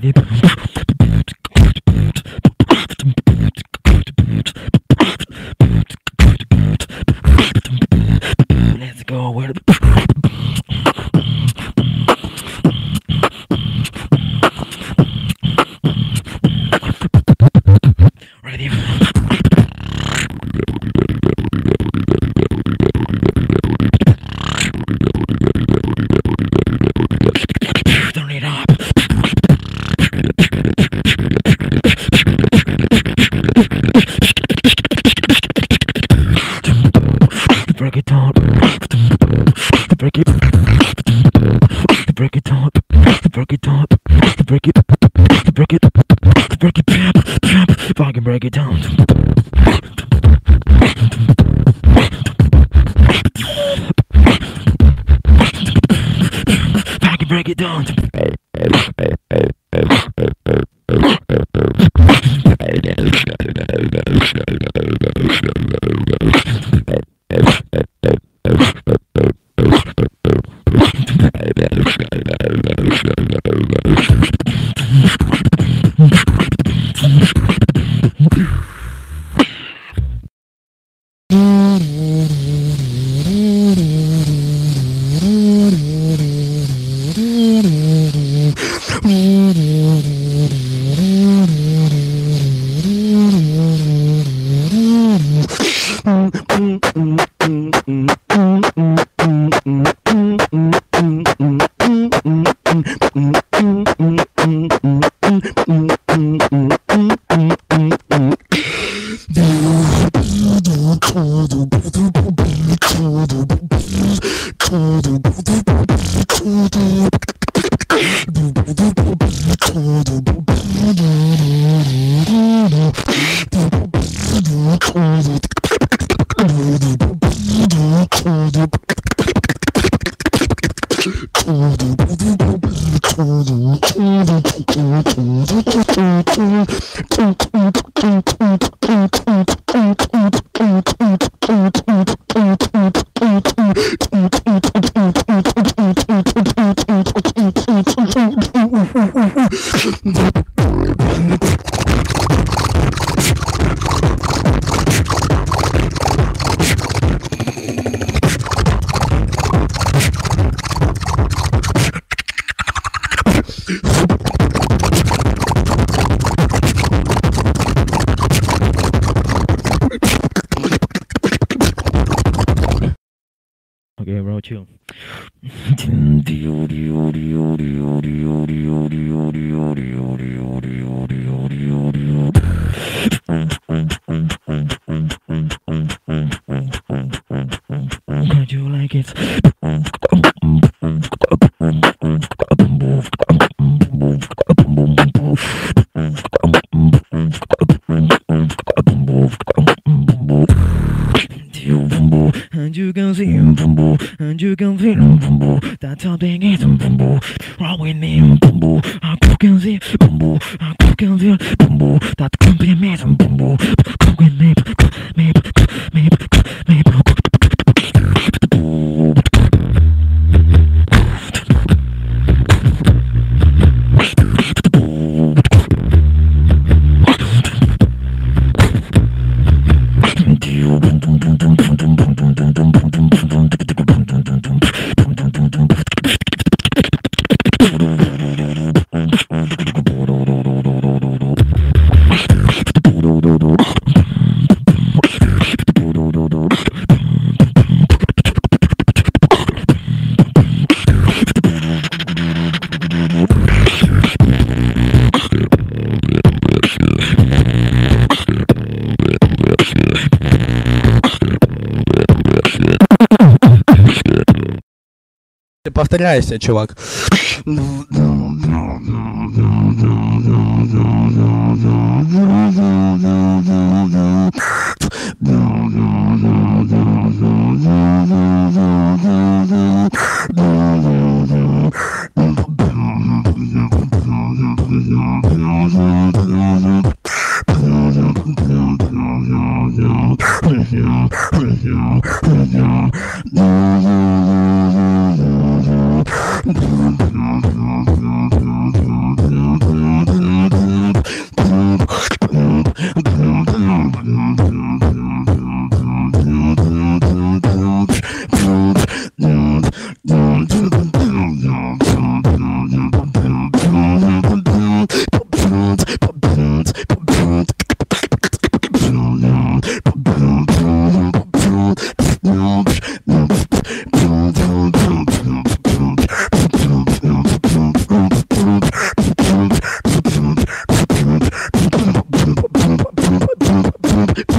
Daddy. Let's go. Where ready? Turn it up. Break it down. Break it. Break it down. Break it down. Break it. Break it. Break it. If I can break it down. If I can break it down. Chill. Don't you like it? That's how they get them, bumbo. Right with me, bumbo. I can see, bumbo. I can feel, bumbo. That can be amazing, bumbo. Come with me, maybe, maybe, maybe. Повторяйся, чувак.